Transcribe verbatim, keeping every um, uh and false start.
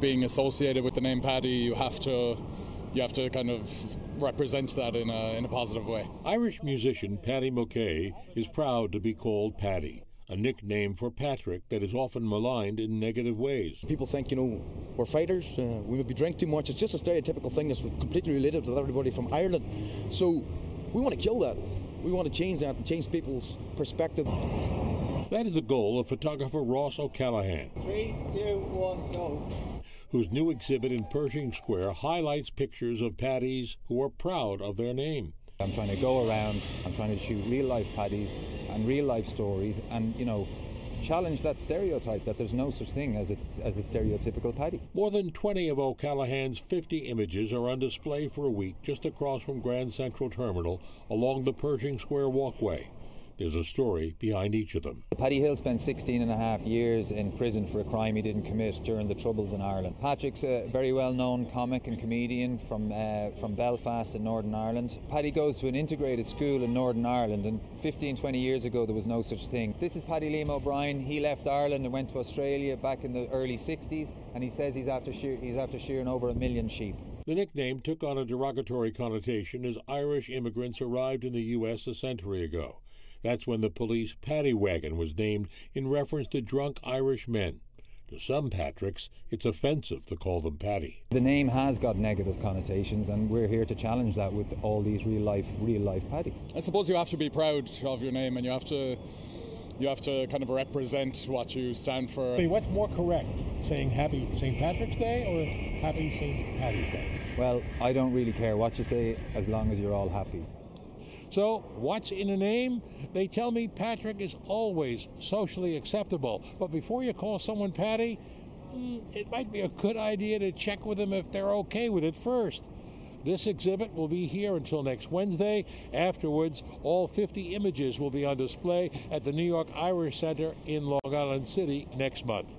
Being associated with the name Paddy, you have to you have to kind of represent that in a, in a positive way. Irish musician Paddy Mulcahy is proud to be called Paddy, a nickname for Patrick that is often maligned in negative ways. People think, you know, we're fighters, uh, we maybe drink too much. It's just a stereotypical thing that's completely related to everybody from Ireland. So we want to kill that. We want to change that and change people's perspective. That is the goal of photographer Ross O'Callaghan. Three, two, one, go. Whose new exhibit in Pershing Square highlights pictures of Paddies who are proud of their name. I'm trying to go around, I'm trying to shoot real-life Paddies and real-life stories and, you know, challenge that stereotype that there's no such thing as a, as a stereotypical Paddy. More than twenty of O'Callaghan's fifty images are on display for a week just across from Grand Central Terminal along the Pershing Square walkway. There's a story behind each of them. Paddy Hill spent sixteen and a half years in prison for a crime he didn't commit during the Troubles in Ireland. Patrick's a very well-known comic and comedian from, uh, from Belfast in Northern Ireland. Paddy goes to an integrated school in Northern Ireland, and fifteen, twenty years ago there was no such thing. This is Paddy Liam O'Brien. He left Ireland and went to Australia back in the early sixties, and he says he's after, shear he's after shearing over a million sheep. The nickname took on a derogatory connotation as Irish immigrants arrived in the U S a century ago. That's when the police paddy wagon was named in reference to drunk Irish men. To some Patricks, it's offensive to call them Paddy. The name has got negative connotations, and we're here to challenge that with all these real-life, real-life Paddies. I suppose you have to be proud of your name, and you have to, you have to kind of represent what you stand for. I mean, what's more correct, saying Happy Saint Patrick's Day or Happy Saint Paddy's Day? Well, I don't really care what you say, as long as you're all happy. So, what's in a name? They tell me Patrick is always socially acceptable, but before you call someone Paddy, it might be a good idea to check with them if they're okay with it first. This exhibit will be here until next Wednesday. Afterwards, all fifty images will be on display at the New York Irish Center in Long Island City next month.